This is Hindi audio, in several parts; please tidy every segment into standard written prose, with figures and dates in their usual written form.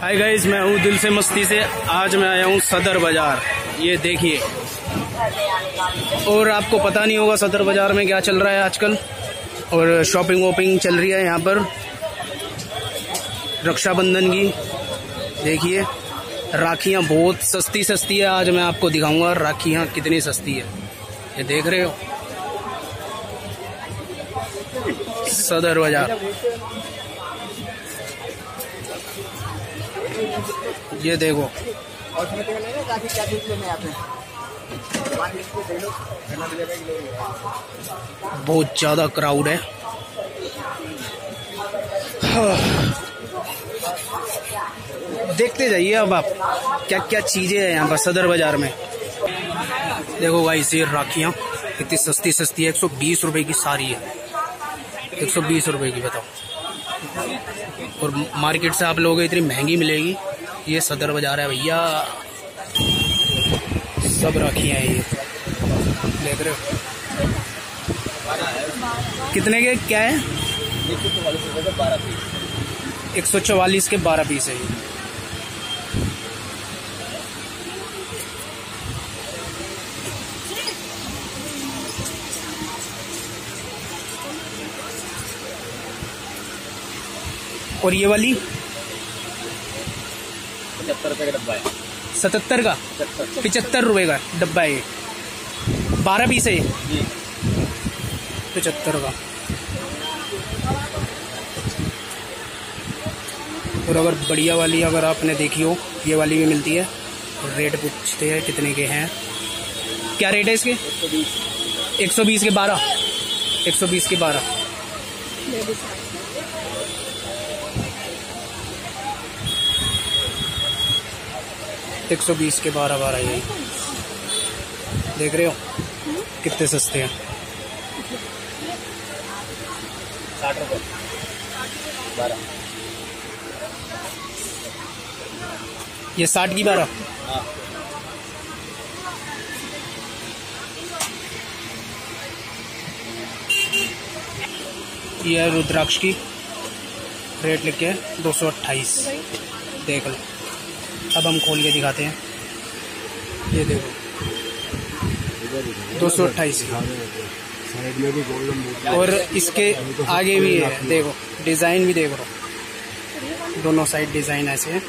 हाय गाइस, मैं हूँ दिल से मस्ती से। आज मैं आया हूँ सदर बाजार, ये देखिए। और आपको पता नहीं होगा सदर बाजार में क्या चल रहा है आजकल, और शॉपिंग वॉपिंग चल रही है यहाँ पर रक्षाबंधन की। देखिए राखियाँ बहुत सस्ती सस्ती है, आज मैं आपको दिखाऊंगा राखियाँ कितनी सस्ती है। ये देख रहे हो सदर बाजार, ये देखो। बहुत ज्यादा क्राउड है। देखते जाइए अब आप क्या क्या चीजें हैं यहाँ पर सदर बाजार में। देखो गाइस, ये राखियाँ कितनी सस्ती सस्ती है, 120 रुपए की सारी है, 120 रुपए की, बताओ। और मार्केट से आप लोगों को इतनी महंगी मिलेगी। ये सदर बाजार है भैया, सब राखियाँ हैं ये, देख रहे हो। कितने के क्या है? 144 के 12 पीस है ये। और ये वाली 75 रुपए का डब्बा है, 77 का 75 रुपए का डब्बा है, 12 पीस है, 75 का। और अगर बढ़िया वाली अगर आपने देखी हो, ये वाली भी मिलती है। रेट पूछते हैं कितने के हैं, क्या रेट है इसके? 120 के 12, 120 के 12। बारह ये देख रहे हो कितने सस्ते हैं। 60 रुपये 12, ये 60 की 12। ये है रुद्राक्ष की, रेट लिखे 228, देख लो। अब हम खोल के दिखाते हैं, ये देखो 228। और इसके आगे भी है, देखो डिजाइन भी देख रहो, दोनों साइड डिजाइन ऐसे है।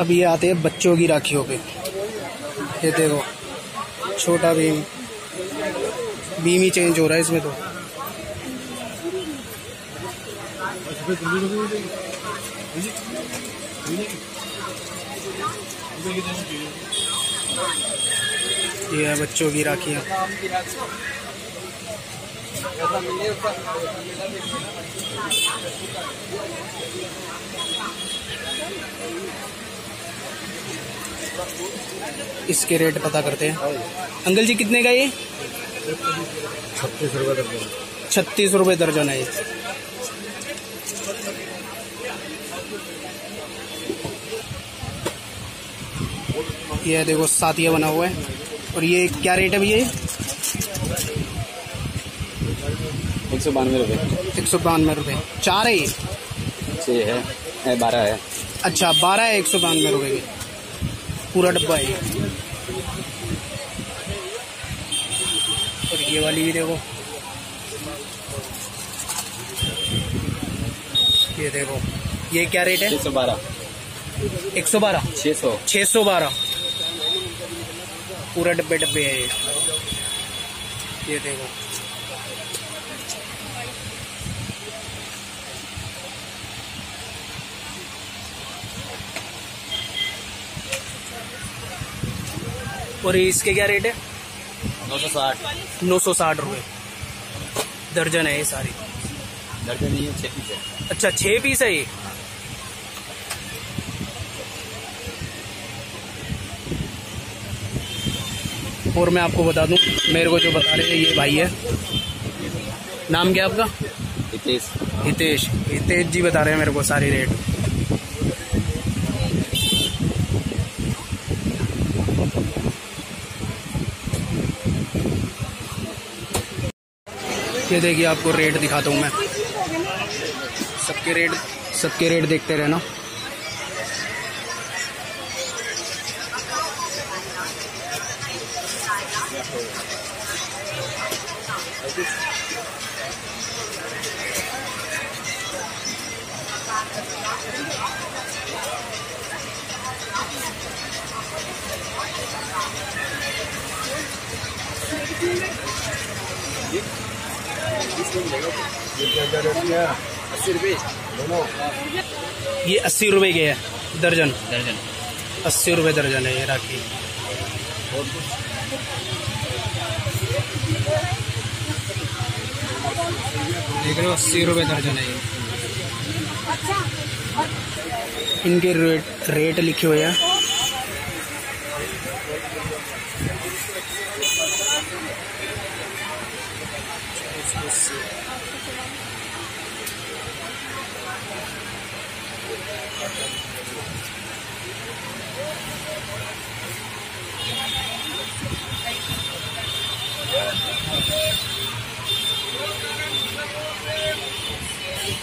अब ये आते हैं बच्चों की राखियों पे, ये देखो छोटा भीम, भीम ही चेंज हो रहा है इसमें तो। ये है बच्चों की राखियाँ। इसके रेट पता करते हैं। अंकल जी कितने का ये? 36 रुपए दर्जन, 36 रुपए दर्जन है ये। ये देखो साथिया बना हुआ है। और ये क्या रेट है भैया? 192 रुपये, 192 रुपये। 4 है ये? 6 है, 12 है। अच्छा 12 है, 192 रुपये की पूरा डब्बा है। और ये वाली भी देखो, ये देखो, ये क्या रेट है? 612, 112, 600, 612 पूरा डब्बे डब्बे है ये देखो। और इसके क्या रेट है? 960, 960 रुपये दर्जन है ये सारी। दर्जन नहीं है, 6 पीस है। अच्छा 6 पीस है ये। और मैं आपको बता दूं, मेरे को जो बता रहे हैं ये भाई है, नाम क्या आपका? हितेश। हितेश, हितेश जी बता रहे हैं मेरे को सारे रेट। ये देखिए आपको रेट दिखाता हूँ मैं, सबके रेट देखते रहना। ये 80 रुपये के है दर्जन 80 रुपये दर्जन है ये राखी। देख रहे हो 80 रुपये दर्जन है ये। इनके रेट लिखे हुए हैं।